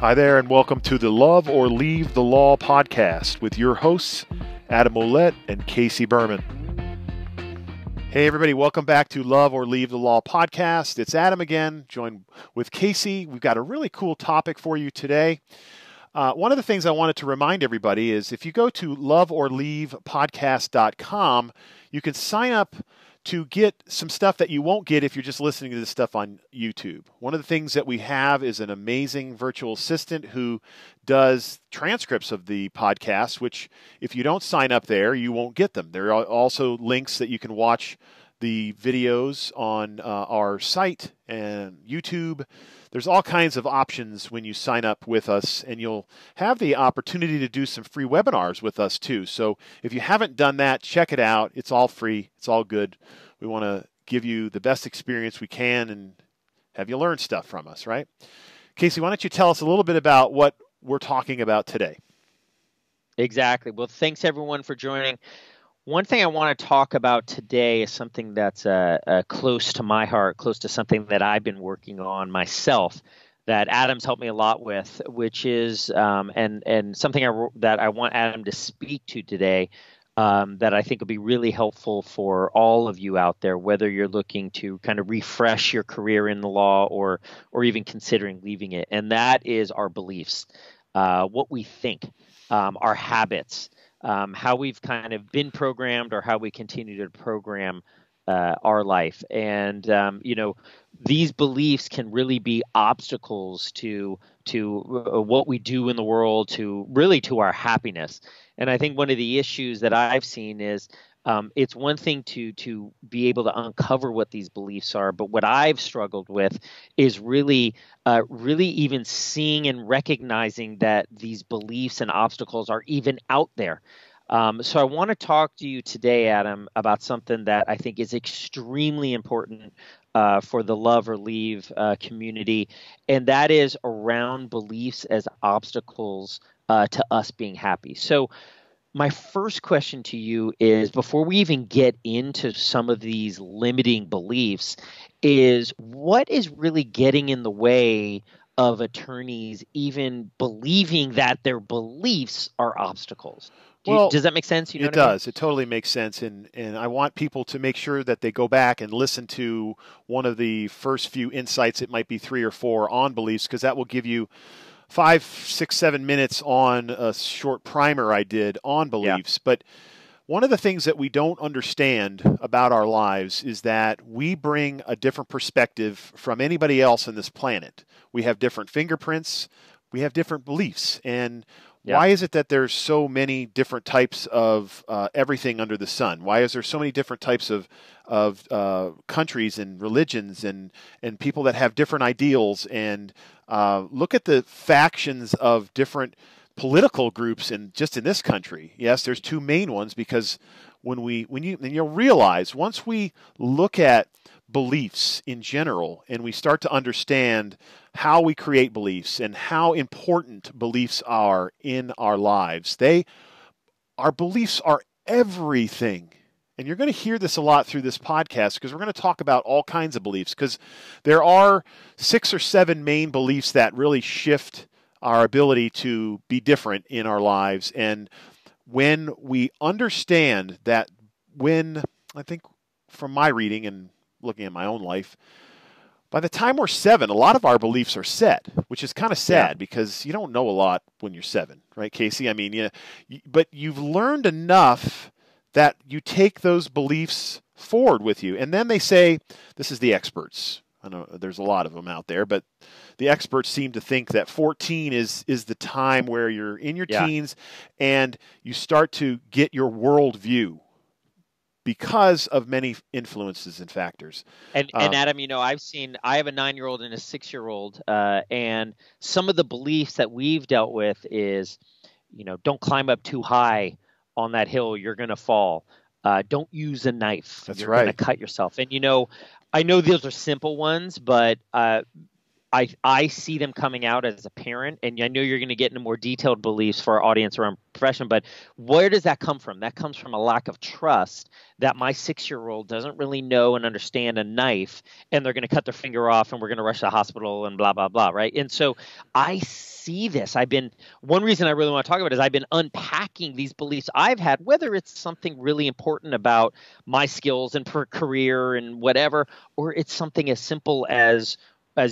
Hi there, and welcome to the Love or Leave the Law podcast with your hosts, Adam Ouellette and Casey Berman. Hey everybody, welcome back to Love or Leave the Law podcast. It's Adam again, joined with Casey. We've got a really cool topic for you today. One of the things I wanted to remind everybody is if you go to loveorleavepodcast.com, you can sign up to get some stuff that you won't get if you're just listening to this stuff on YouTube. One of the things that we have is an amazing virtual assistant who does transcripts of the podcast, which if you don't sign up there, you won't get them. There are also links that you can watch the videos on our site and YouTube. There's all kinds of options when you sign up with us, and you'll have the opportunity to do some free webinars with us too. So if you haven't done that, check it out. It's all free. It's all good. We want to give you the best experience we can and have you learn stuff from us, right? Casey, why don't you tell us a little bit about what we're talking about today? Exactly. Well, thanks everyone for joining. One thing I want to talk about today is something that's close to my heart, close to something that I've been working on myself that Adam's helped me a lot with, which is and something that I want Adam to speak to today that I think will be really helpful for all of you out there, whether you're looking to kind of refresh your career in the law or even considering leaving it. And that is our beliefs, what we think, our habits. How we've kind of been programmed or how we continue to program our life. And, you know, these beliefs can really be obstacles to what we do in the world, to really to our happiness. And I think one of the issues that I've seen is it's one thing to be able to uncover what these beliefs are, but what I've struggled with is really even seeing and recognizing that these beliefs and obstacles are even out there. So I want to talk to you today, Adam, about something that I think is extremely important for the Love or Leave community, and that is around beliefs as obstacles to us being happy. So my first question to you is, before we even get into some of these limiting beliefs, is what is really getting in the way of attorneys even believing that their beliefs are obstacles? Does that make sense? You know it does. I mean? It totally makes sense. And I want people to make sure that they go back and listen to one of the first few insights. It might be 3 or 4 on beliefs, because that will give you 5, 6, 7 minutes on a short primer I did on beliefs. Yeah. But one of the things that we don't understand about our lives is that we bring a different perspective from anybody else on this planet. We have different fingerprints. We have different beliefs. And yeah. Why is it that there's so many different types of everything under the sun? Why is there so many different types of countries and religions and people that have different ideals? And look at the factions of different political groups just in this country. Yes, there's 2 main ones, because you'll realize once we look at beliefs in general, and we start to understand how we create beliefs and how important beliefs are in our lives. Our beliefs are everything. And you're going to hear this a lot through this podcast, because we're going to talk about all kinds of beliefs, because there are 6 or 7 main beliefs that really shift our ability to be different in our lives. And when we understand that, I think from my reading and looking at my own life, by the time we're 7, a lot of our beliefs are set, which is kind of sad, because you don't know a lot when you're 7, right, Casey? I mean, but you've learned enough that you take those beliefs forward with you. And then they say, this is the experts. I know there's a lot of them out there, but the experts seem to think that 14 is the time where you're in your teens and you start to get your worldview, because of many influences and factors. And Adam, you know, I have a 9-year-old and a 6-year-old, and some of the beliefs that we've dealt with is, you know, don't climb up too high on that hill, you're going to fall. Don't use a knife. That's right. You're going to cut yourself. And, you know, I know those are simple ones, but I see them coming out as a parent, and I know you're going to get into more detailed beliefs for our audience around profession, but where does that come from? That comes from a lack of trust that my 6-year-old doesn't really know and understand a knife, and they're going to cut their finger off, and we're going to rush to the hospital and blah, blah, blah, right? And so I see this. One reason I really want to talk about it is I've been unpacking these beliefs I've had, whether it's something really important about my skills and career and whatever, or it's something as simple as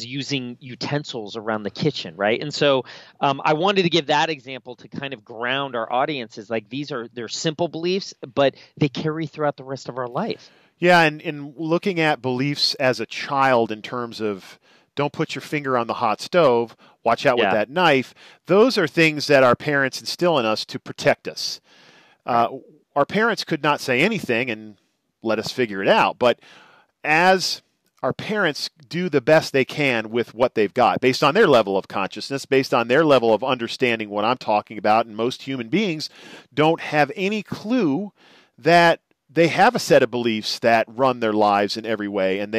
using utensils around the kitchen, right? And so I wanted to give that example to kind of ground our audiences. Like they're simple beliefs, but they carry throughout the rest of our life. Yeah, and in looking at beliefs as a child in terms of don't put your finger on the hot stove, watch out with that knife, those are things that our parents instill in us to protect us. Our parents could not say anything and let us figure it out, but as our parents do the best they can with what they've got based on their level of consciousness, based on their level of understanding what I'm talking about. And most human beings don't have any clue that they have a set of beliefs that run their lives in every way. And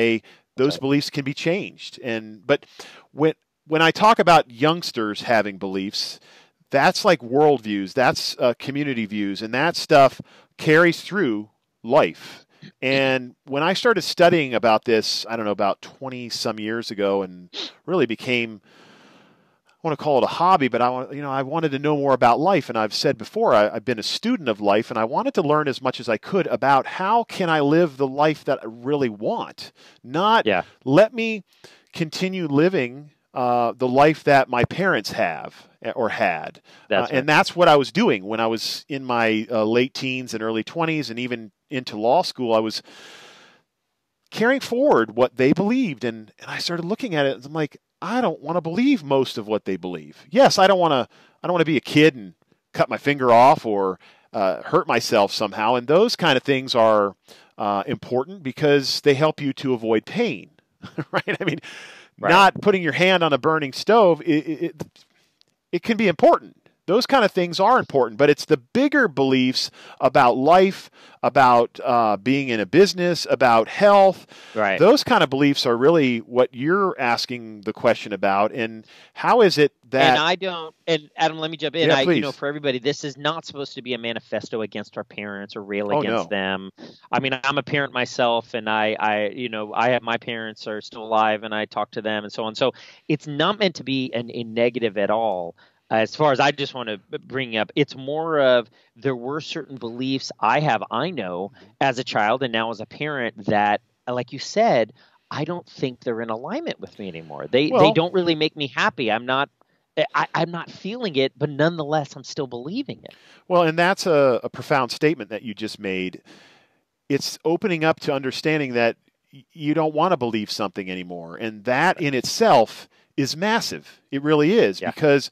those beliefs can be changed. But when I talk about youngsters having beliefs, that's like worldviews, that's community views, and that stuff carries through life. And when I started studying about this, I don't know, about 20-some years ago, and really became, I want to call it a hobby, but I wanted to know more about life. And I've said before, I've been a student of life, and I wanted to learn as much as I could about how can I live the life that I really want, not let me continue living the life that my parents have or had. That's right. And that's what I was doing when I was in my late teens and early 20s and even into law school. I was carrying forward what they believed. And I started looking at it. And I'm like, I don't want to believe most of what they believe. Yes, I don't want to be a kid and cut my finger off or hurt myself somehow. And those kind of things are important because they help you to avoid pain, right? I mean, not putting your hand on a burning stove, it can be important. Those kind of things are important, but it's the bigger beliefs about life, about being in a business, about health. Right. Those kind of beliefs are really what you're asking the question about. And how is it that... And Adam, let me jump in. Yeah, please. You know, for everybody, this is not supposed to be a manifesto against our parents or rail against them. I mean, I'm a parent myself, and my parents are still alive, and I talk to them and so on. So it's not meant to be a negative at all. As far as I just want to bring up, it's more of there were certain beliefs I know as a child and now as a parent that, like you said, I don't think they're in alignment with me anymore. They don't really make me happy. I'm not feeling it, but nonetheless, I'm still believing it. Well, and that's a profound statement that you just made. It's opening up to understanding that you don't want to believe something anymore. And that in itself is massive. It really is because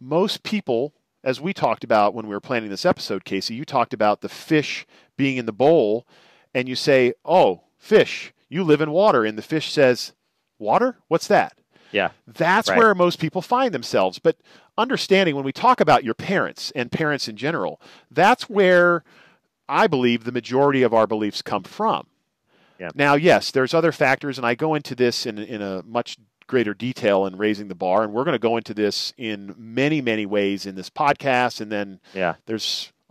most people, as we talked about when we were planning this episode, Casey, you talked about the fish being in the bowl, and you say, oh, fish, you live in water. And the fish says, water? What's that? Yeah. That's where most people find themselves. But understanding when we talk about your parents and parents in general, that's where I believe the majority of our beliefs come from. Yeah. Now, yes, there's other factors, and I go into this in a much greater detail in Raising the Bar. And we're going to go into this in many, many ways in this podcast. And then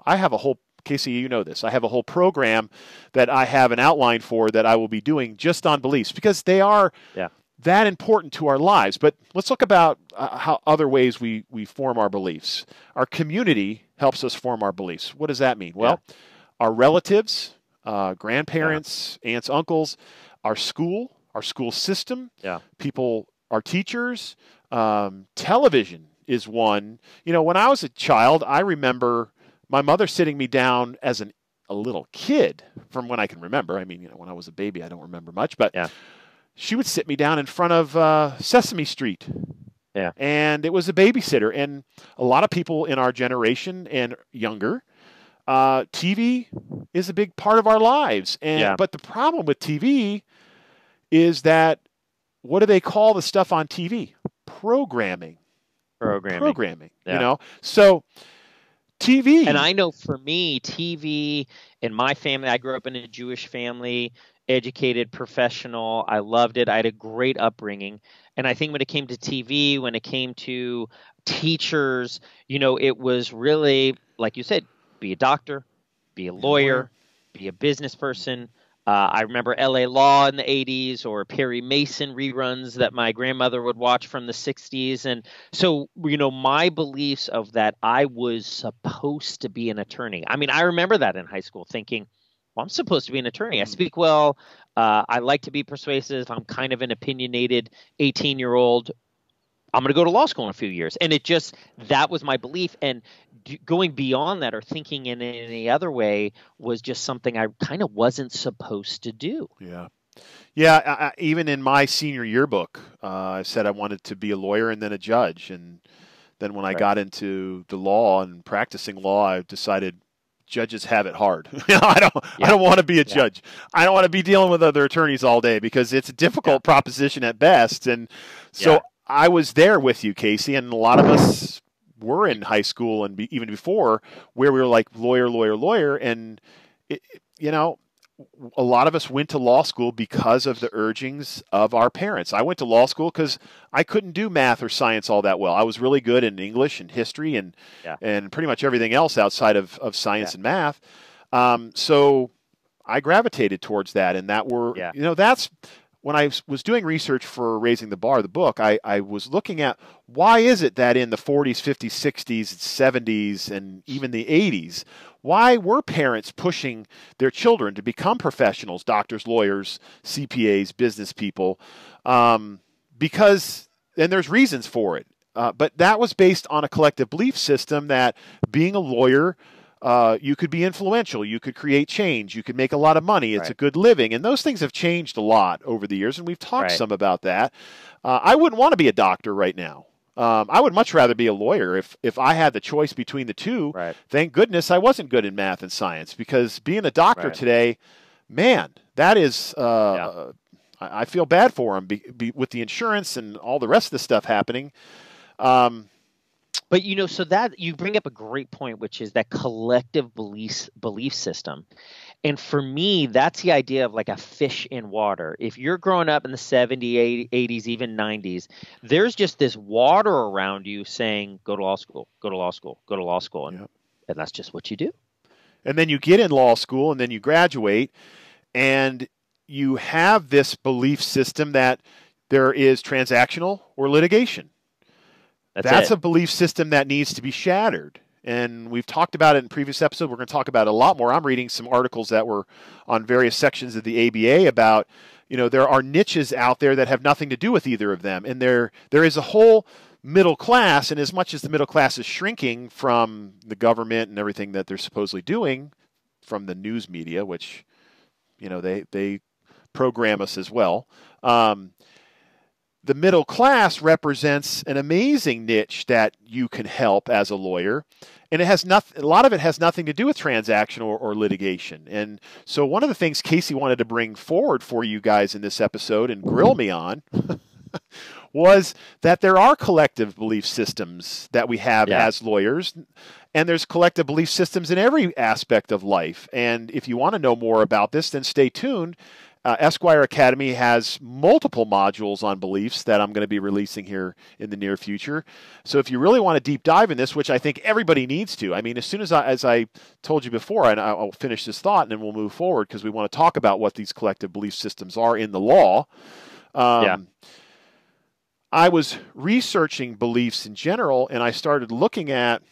I have a whole, Casey, you know this, I have a whole program that I have an outline for that I will be doing just on beliefs because they are that important to our lives. But let's look about how other ways we form our beliefs. Our community helps us form our beliefs. What does that mean? Well, our relatives, grandparents, aunts, uncles, our school system, people, our teachers, television is one. You know, when I was a child, I remember my mother sitting me down as a little kid from when I can remember. I mean, you know, when I was a baby, I don't remember much, but she would sit me down in front of Sesame Street. Yeah. And it was a babysitter. And a lot of people in our generation and younger, TV is a big part of our lives. And but the problem with TV is that what do they call the stuff on TV? Programming. You know? So TV. And I know for me, TV in my family, I grew up in a Jewish family. educated, professional. I loved it. I had a great upbringing. And I think when it came to TV, when it came to teachers, you know, it was really, like you said, be a doctor, be a lawyer, be a business person. I remember L.A. Law in the 80s, or Perry Mason reruns that my grandmother would watch from the 60s. And so, you know, my beliefs of that, I was supposed to be an attorney. I mean, I remember that in high school thinking, well, I'm supposed to be an attorney. I speak well. I like to be persuasive. I'm kind of an opinionated 18-year-old. I'm going to go to law school in a few years. And it just, that was my belief. And going beyond that or thinking in any other way was just something I kind of wasn't supposed to do. Yeah. Yeah. I, even in my senior yearbook, I said I wanted to be a lawyer and then a judge. And then when I got into the law and practicing law, I decided judges have it hard. I don't want to be a judge. I don't want to be dealing with other attorneys all day because it's a difficult proposition at best. And so I was there with you, Casey, and a lot of us were in high school and even before where we were like lawyer, lawyer, lawyer. And, you know, a lot of us went to law school because of the urgings of our parents. I went to law school because I couldn't do math or science all that well. I was really good in English and history and pretty much everything else outside of science and math. So I gravitated towards that. And that were, you know, that's... When I was doing research for Raising the Bar, the book, I was looking at why is it that in the 40s, 50s, 60s, 70s, and even the 80s, why were parents pushing their children to become professionals, doctors, lawyers, CPAs, business people? Because, and there's reasons for it, but that was based on a collective belief system that being a lawyer, you could be influential, you could create change, you could make a lot of money, it's a good living. And those things have changed a lot over the years, and we've talked some about that. I wouldn't want to be a doctor right now. I would much rather be a lawyer if I had the choice between the two. Thank goodness I wasn't good in math and science, because being a doctor today, man, that is I feel bad for them with the insurance and all the rest of the stuff happening. But, you know, so that you bring up a great point, which is that collective belief system. And for me, that's the idea of like a fish in water. If you're growing up in the 70s, 80s, even 90s, there's just this water around you saying, go to law school, go to law school, go to law school. And, and that's just what you do. And then you get in law school and then you graduate and you have this belief system that there is transactional or litigation. That's a belief system that needs to be shattered. And we've talked about it in previous episodes. We're going to talk about it a lot more. I'm reading some articles that were on various sections of the ABA about, you know, there are niches out there that have nothing to do with either of them. And there is a whole middle class. And as much as the middle class is shrinking from the government and everything that they're supposedly doing from the news media, which, you know, they program us as well. The middle class represents an amazing niche that you can help as a lawyer. And it has nothing, a lot of it has nothing to do with transaction or litigation. And so one of the things Casey wanted to bring forward for you guys in this episode and grill me on was that there are collective belief systems that we have as lawyers. And there's collective belief systems in every aspect of life. And if you want to know more about this, then stay tuned. Esquire Academy has multiple modules on beliefs that I'm going to be releasing here in the near future. So if you really want to deep dive in this, which I think everybody needs to, I mean, as soon as I told you before, and I'll finish this thought and then we'll move forward because we want to talk about what these collective belief systems are in the law. I was researching beliefs in general, and I started looking at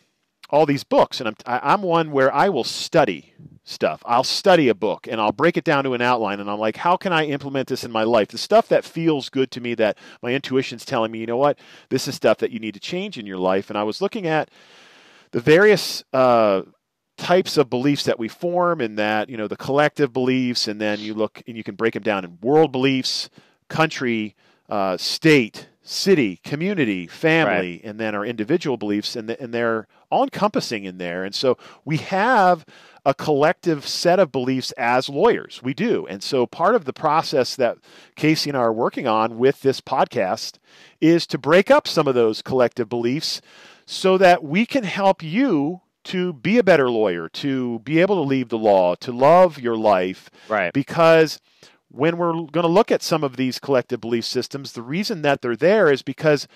all these books, and I'm one where I will study stuff. I'll study a book and I'll break it down to an outline, and I'm like, how can I implement this in my life? The stuff that feels good to me, that my intuition's telling me, you know what, this is stuff that you need to change in your life. And I was looking at the various types of beliefs that we form, and that, you know, the collective beliefs, and then you look and you can break them down in world beliefs, country, state, city, community, family, and then our individual beliefs, and they're all-encompassing in there. And so we have a collective set of beliefs as lawyers. We do. And so part of the process that Casey and I are working on with this podcast is to break up some of those collective beliefs so that we can help you to be a better lawyer, to be able to leave the law, to love your life. Because when we're going to look at some of these collective belief systems, the reason that they're there is because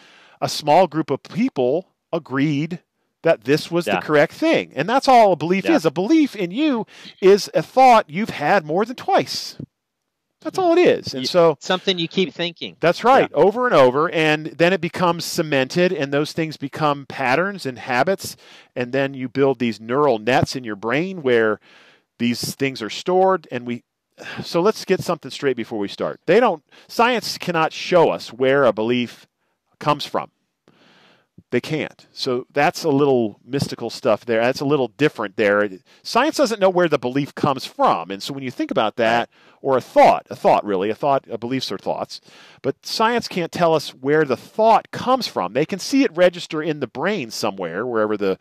a small group of people agreed that this was the correct thing. And that's all a belief is. A belief in you is a thought you've had more than twice. That's all it is. And so something you keep thinking. That's right. Over and over. And then it becomes cemented, and those things become patterns and habits. And then you build these neural nets in your brain where these things are stored. And so let's get something straight before we start. Science cannot show us where a belief comes from. They can't. So that's a little mystical stuff there. That's a little different there. Science doesn't know where the belief comes from. And so when you think about that, or beliefs are thoughts, but science can't tell us where the thought comes from. They can see it register in the brain somewhere, wherever the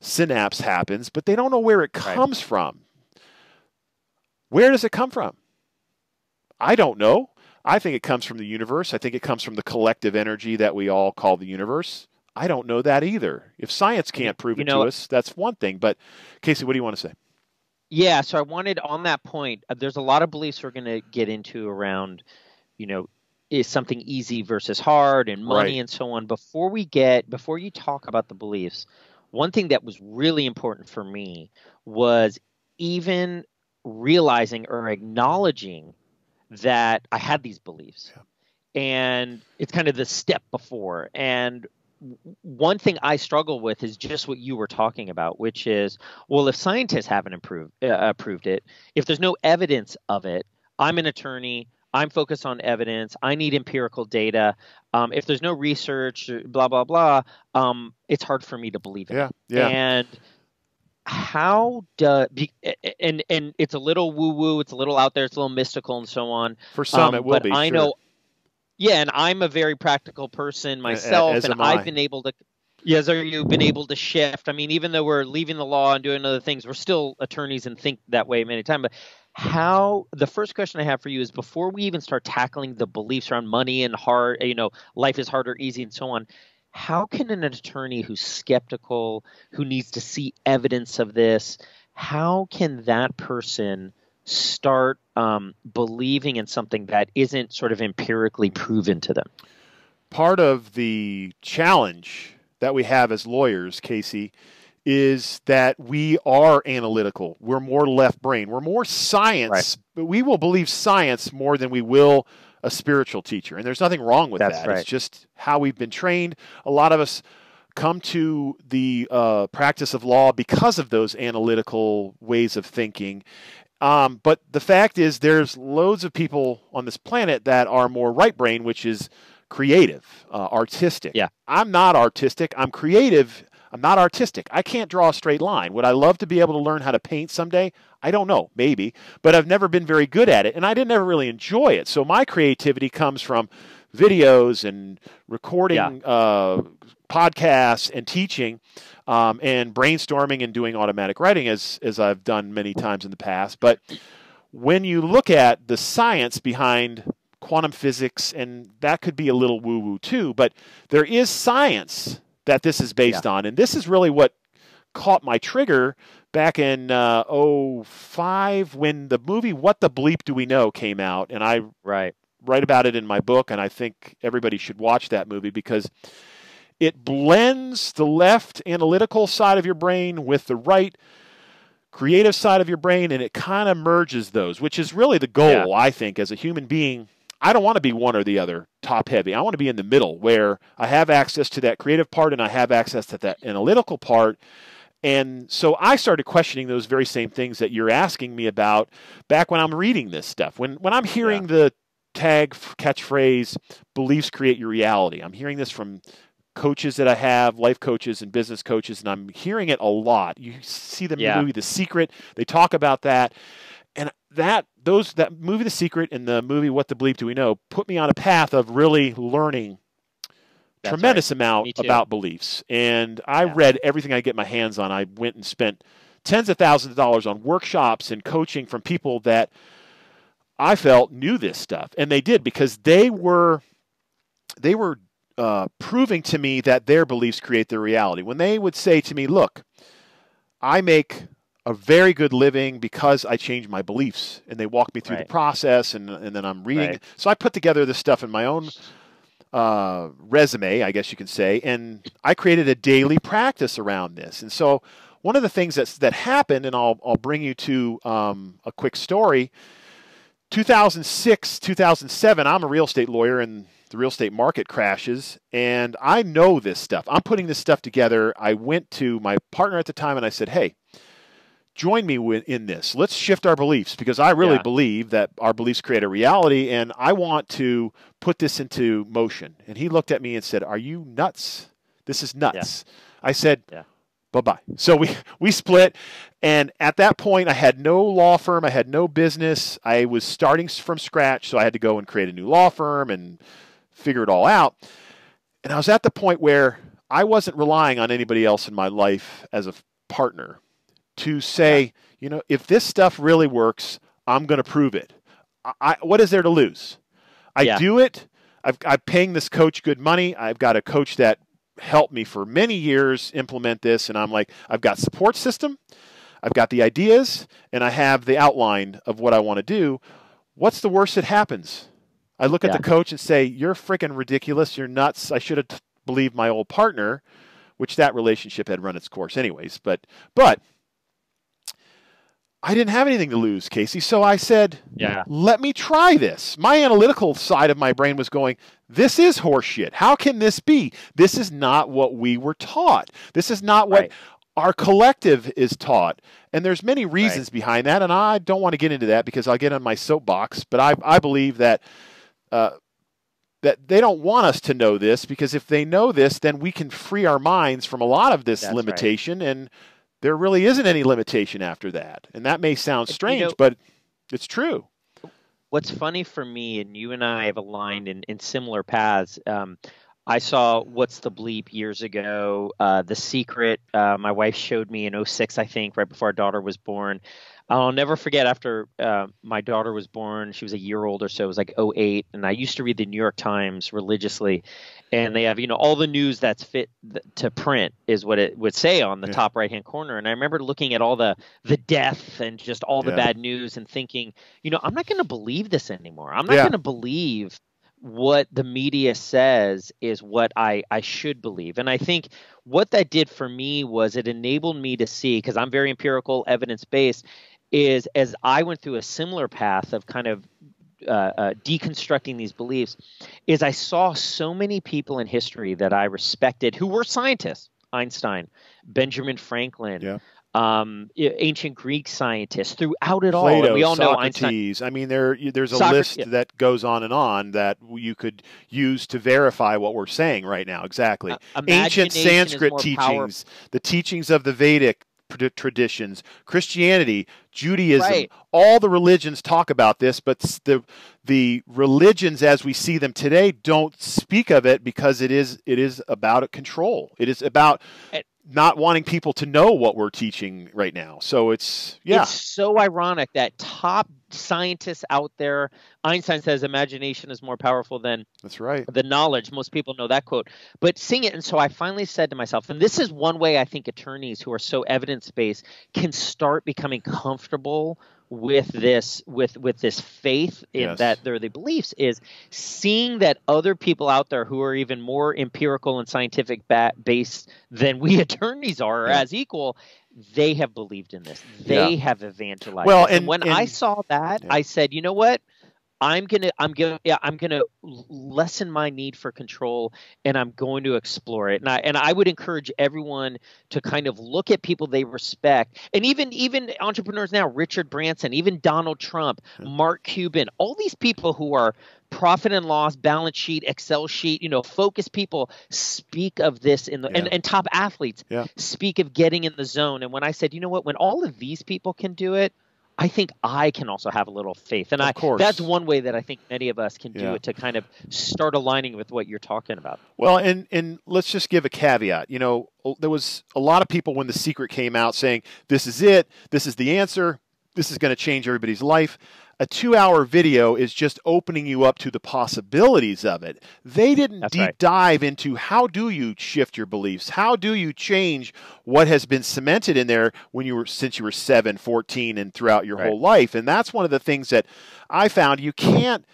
synapse happens, but they don't know where it comes from. Where does it come from? I don't know. I think it comes from the universe. I think it comes from the collective energy that we all call the universe. I don't know that either. If science can't prove it to us, that's one thing. But, Casey, what do you want to say? Yeah, so I wanted on that point, there's a lot of beliefs we're going to get into around, is something easy versus hard and money and so on. Before you talk about the beliefs, one thing that was really important for me was even realizing or acknowledging that I had these beliefs. Yeah. And it's kind of the step before. And one thing I struggle with is just what you were talking about, which is, well, if scientists haven't approved it, if there's no evidence of it, I'm an attorney, I'm focused on evidence, I need empirical data. If there's no research, blah, blah, blah, it's hard for me to believe it. Yeah. And and it's a little woo-woo, it's a little out there, it's a little mystical and so on. For some, it will be, I know. Yeah, and I'm a very practical person myself, you've been able to shift. I mean, even though we're leaving the law and doing other things, we're still attorneys and think that way many times. But the first question I have for you is, before we even start tackling the beliefs around money and hard, life is hard or easy and so on, how can an attorney who's skeptical, who needs to see evidence of this, how can that person start believing in something that isn't sort of empirically proven to them? Part of the challenge that we have as lawyers, Casey, is that we are analytical. We're more left brain. We're more science, but we will believe science more than we will a spiritual teacher. And there's nothing wrong with that. It's just how we've been trained. A lot of us come to the practice of law because of those analytical ways of thinking. But the fact is, there's loads of people on this planet that are more right brain, which is creative, artistic. Yeah. I'm not artistic. I'm creative. I'm not artistic. I can't draw a straight line. Would I love to be able to learn how to paint someday? I don't know. Maybe. But I've never been very good at it, and I didn't ever really enjoy it. So my creativity comes from videos and recording podcasts and teaching and brainstorming and doing automatic writing as I've done many times in the past. But when you look at the science behind quantum physics, and that could be a little woo-woo too, but there is science that this is based on. And this is really what caught my trigger back in 2005 when the movie What the Bleep Do We Know came out. And I write about it in my book, and I think everybody should watch that movie because it blends the left analytical side of your brain with the right creative side of your brain, and it kind of merges those, which is really the goal, I think, as a human being. I don't want to be one or the other, top-heavy. I want to be in the middle where I have access to that creative part and I have access to that analytical part. And so I started questioning those very same things that you're asking me about back when I'm reading this stuff. When I'm hearing the tag catchphrase, beliefs create your reality, I'm hearing this from coaches that I have, life coaches and business coaches, and I'm hearing it a lot. You see the movie The Secret, they talk about that. And that movie The Secret and the movie What the Bleep Do We Know put me on a path of really learning a tremendous amount about beliefs. And I read everything I get my hands on. I went and spent tens of thousands of dollars on workshops and coaching from people that I felt knew this stuff. And they did, because they were proving to me that their beliefs create their reality. When they would say to me, look, I make a very good living because I changed my beliefs, and they walked me through the process, and then I'm reading. So I put together this stuff in my own resume, I guess you can say, and I created a daily practice around this. And so one of the things that happened, and I'll bring you to a quick story, 2006, 2007, I'm a real estate lawyer and the real estate market crashes, and I know this stuff. I'm putting this stuff together. I went to my partner at the time and I said, hey, join me in this. Let's shift our beliefs, because I really believe that our beliefs create a reality, and I want to put this into motion. And he looked at me and said, are you nuts? This is nuts. Yeah. I said, bye-bye. So we split, and at that point, I had no law firm. I had no business. I was starting from scratch, so I had to go and create a new law firm and figure it all out. And I was at the point where I wasn't relying on anybody else in my life as a partner to say, you know, if this stuff really works, I'm going to prove it. What is there to lose? I do it. I'm paying this coach good money. I've got a coach that helped me for many years implement this. And I'm like, I've got support system. I've got the ideas, and I have the outline of what I want to do. What's the worst that happens? I look at the coach and say, you're freaking ridiculous. You're nuts. I should have believed my old partner, which that relationship had run its course anyways. But I didn't have anything to lose, Casey. So I said, let me try this. My analytical side of my brain was going, this is horseshit. How can this be? This is not what we were taught. This is not what our collective is taught. And there's many reasons behind that. And I don't want to get into that because I'll get on my soapbox. But I believe that that they don't want us to know this, because if they know this, then we can free our minds from a lot of this limitation. And there really isn't any limitation after that. And that may sound strange, you know, but it's true. What's funny for me, and you and I have aligned in similar paths. I saw What's the Bleep years ago, The Secret. My wife showed me in 06, I think, right before our daughter was born. I'll never forget, after my daughter was born, she was a year old or so, it was like 08, and I used to read the New York Times religiously. And they have, you know, all the news that's fit to print is what it would say on the top right-hand corner. And I remember looking at all the death and just all the bad news and thinking, you know, I'm not going to believe this anymore. I'm not going to believe what the media says is what I should believe. And I think what that did for me was it enabled me to see, because I'm very empirical, evidence-based, is as I went through a similar path of kind of deconstructing these beliefs, is I saw so many people in history that I respected who were scientists: Einstein, Benjamin Franklin, ancient Greek scientists. Throughout it all, Plato, and we all Socrates, know Einstein. I mean, there's a list that goes on and on that you could use to verify what we're saying right now. Exactly. Ancient Sanskrit teachings, the teachings of the Vedic traditions, Christianity, Judaism, all the religions talk about this, but the religions as we see them today don't speak of it, because it is about control. It is about not wanting people to know what we're teaching right now. So it's so ironic that top scientists out there, Einstein says imagination is more powerful than the knowledge. Most people know that quote, but seeing it. And so I finally said to myself, and this is one way I think attorneys who are so evidence-based can start becoming comfortable with this, with this faith in that they're the beliefs, is seeing that other people out there who are even more empirical and scientific based than we attorneys are, or as equal, they have believed in this. They have evangelized. Well, and when I saw that, I said, you know what? I'm gonna lessen my need for control, and I'm going to explore it. And I would encourage everyone to kind of look at people they respect, and even entrepreneurs now, Richard Branson, even Donald Trump, Mark Cuban, all these people who are profit and loss, balance sheet, Excel sheet, you know, focus people speak of this in the and top athletes speak of getting in the zone. And when I said, you know what, when all of these people can do it, I think I can also have a little faith. And that's one way that I think many of us can do it, to kind of start aligning with what you're talking about. Well, and let's just give a caveat. You know, there was a lot of people when The Secret came out saying, this is it. This is the answer. This is going to change everybody's life. a 2-hour video is just opening you up to the possibilities of it. They didn't dive into how do you shift your beliefs? How do you change what has been cemented in there when you were, since you were 7, 14 and throughout your whole life? And that's one of the things that I found. You can't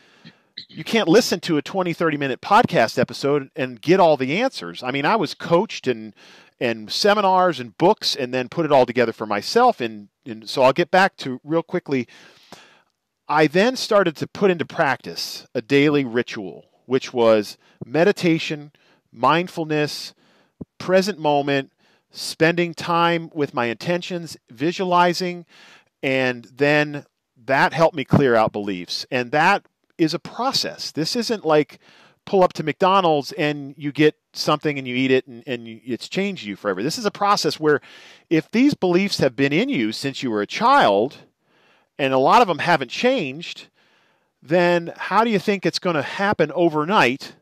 listen to a 20, 30-minute podcast episode and get all the answers. I mean, I was coached and seminars and books and then put it all together for myself. And so I'll get back to real quickly. I then started to put into practice a daily ritual, which was meditation, mindfulness, present moment, spending time with my intentions, visualizing, and then that helped me clear out beliefs. And that is a process. This isn't like pull up to McDonald's and you get something and you eat it and it's changed you forever. This is a process where if these beliefs have been in you since you were a child and a lot of them haven't changed, then how do you think it's going to happen overnight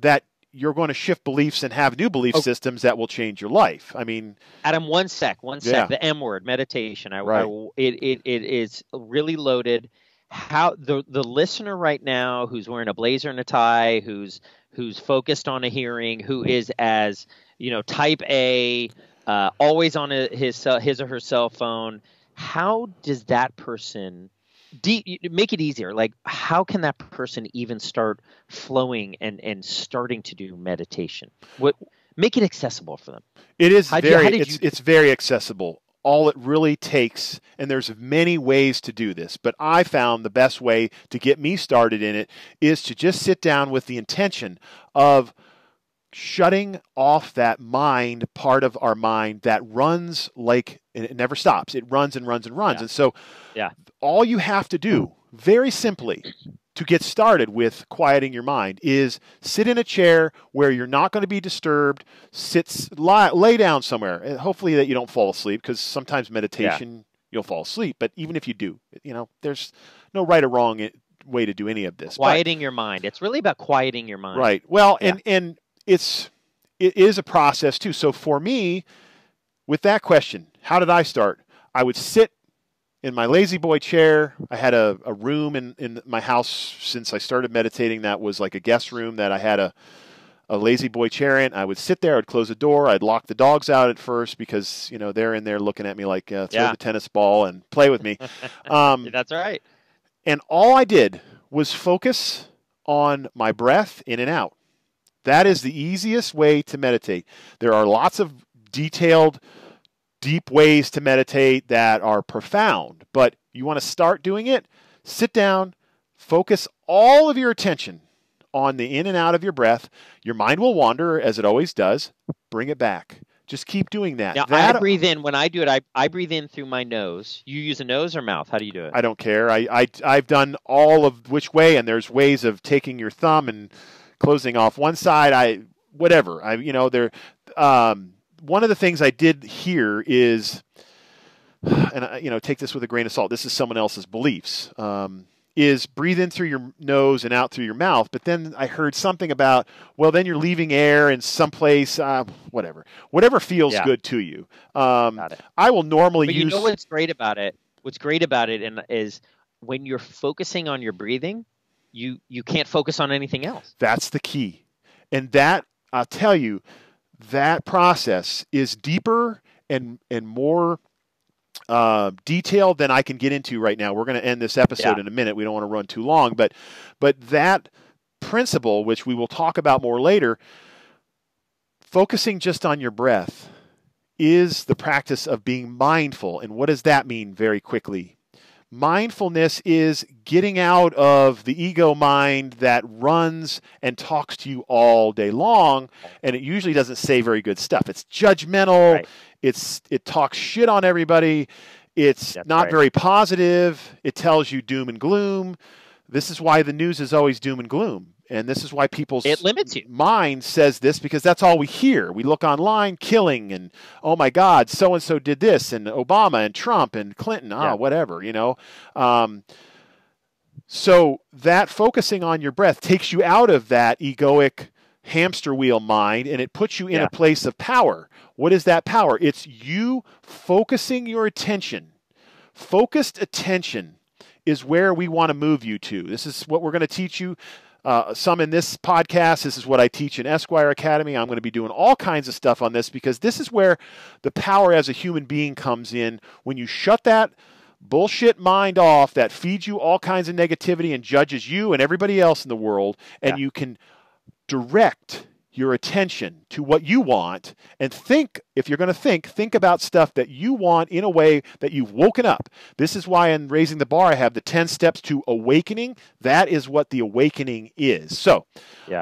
that you're going to shift beliefs and have new belief systems that will change your life? I mean, Adam, one sec, yeah. The M word, meditation. It is really loaded. How the listener right now who's wearing a blazer and a tie, who's focused on a hearing, who is as, you know, type A, always on his or her cell phone, how does that person make it easier? Like, how can that person even start flowing and starting to do meditation? Make it accessible for them. It is it's very accessible. All it really takes, and there's many ways to do this, but I found the best way to get me started in it is to just sit down with the intention of shutting off that mind, part of our mind that runs like it never stops. It runs and runs and runs. Yeah. And so all you have to do, very simply, to get started with quieting your mind is sit in a chair where you're not going to be disturbed, lay down somewhere, and hopefully that you don't fall asleep, because sometimes meditation, you'll fall asleep. But even if you do, you know, there's no right or wrong way to do any of this. Quieting your mind. It's really about quieting your mind. Right. Well, and it is a process too. So for me, with that question, how did I start? I would sit in my lazy boy chair. I had a room in my house since I started meditating that was like a guest room that I had a lazy boy chair in. I would sit there. I'd close the door. I'd lock the dogs out at first because, you know, they're in there looking at me like throw the tennis ball and play with me. That's right. And all I did was focus on my breath in and out. That is the easiest way to meditate. There are lots of detailed deep ways to meditate that are profound, but you want to start doing it, sit down, focus all of your attention on the in and out of your breath. Your mind will wander, as it always does. Bring it back. Just keep doing that. Now, I breathe in. When I do it, I breathe in through my nose. You use a nose or mouth? How do you do it? I don't care. I've done all of which way, and there's ways of taking your thumb and closing off one side. One of the things I did here is, take this with a grain of salt. This is someone else's beliefs, is breathe in through your nose and out through your mouth. But then I heard something about, well, then you're leaving air in someplace, whatever feels good to you. Got it. I will normally use. You know what's great about it? What's great about it is when you're focusing on your breathing, you can't focus on anything else. That's the key. And that, I'll tell you, that process is deeper and more detailed than I can get into right now. We're going to end this episode in a minute. We don't want to run too long, but that principle, which we will talk about more later, focusing just on your breath is the practice of being mindful. And what does that mean very quickly? Mindfulness is getting out of the ego mind that runs and talks to you all day long, and it usually doesn't say very good stuff. It's judgmental. Right. It talks shit on everybody. It's not very positive. It tells you doom and gloom. This is why the news is always doom and gloom, and this is why people's mind says this, because that's all we hear. We look online, killing, and oh my God, so and so did this, and Obama and Trump and Clinton, whatever, you know. So that focusing on your breath takes you out of that egoic hamster wheel mind, and it puts you in a place of power. What is that power? It's you focusing your attention. Focused attention is where we want to move you to. This is what we're going to teach you. Some in this podcast. This is what I teach in Esquire Academy. I'm going to be doing all kinds of stuff on this because this is where the power as a human being comes in. When you shut that bullshit mind off that feeds you all kinds of negativity and judges you and everybody else in the world, and you can direct your attention to what you want and think, if you're going to think about stuff that you want in a way that you've woken up. This is why in Raising the Bar, I have the 10 steps to awakening. That is what the awakening is. So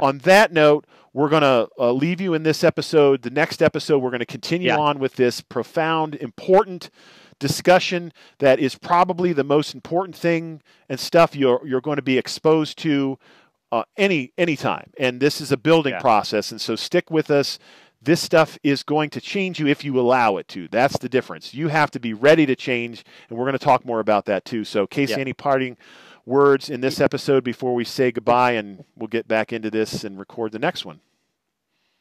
on that note, we're going to leave you in this episode. The next episode, we're going to continue on with this profound, important discussion that is probably the most important thing and stuff you're going to be exposed to any time. And this is a building process. And so stick with us. This stuff is going to change you if you allow it to. That's the difference. You have to be ready to change. And we're going to talk more about that too. So Casey, any parting words in this episode before we say goodbye and we'll get back into this and record the next one?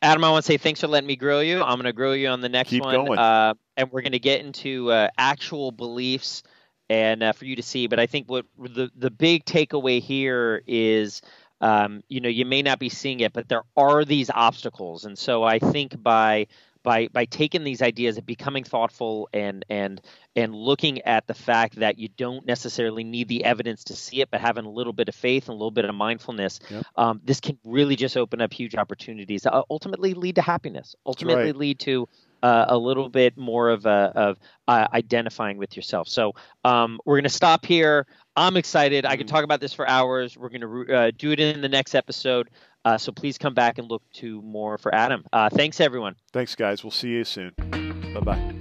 Adam, I want to say thanks for letting me grill you. I'm going to grill you on the next one. Keep going. And we're going to get into actual beliefs and for you to see. But I think what the big takeaway here is – you know, you may not be seeing it, but there are these obstacles. And so I think by taking these ideas and becoming thoughtful and looking at the fact that you don't necessarily need the evidence to see it, but having a little bit of faith and a little bit of mindfulness, this can really just open up huge opportunities that ultimately lead to happiness, ultimately lead to a little bit more of identifying with yourself. So we're going to stop here. I'm excited. I could talk about this for hours. We're going to do it in the next episode. So please come back and look to more for Adam. Thanks, everyone. Thanks, guys. We'll see you soon. Bye-bye.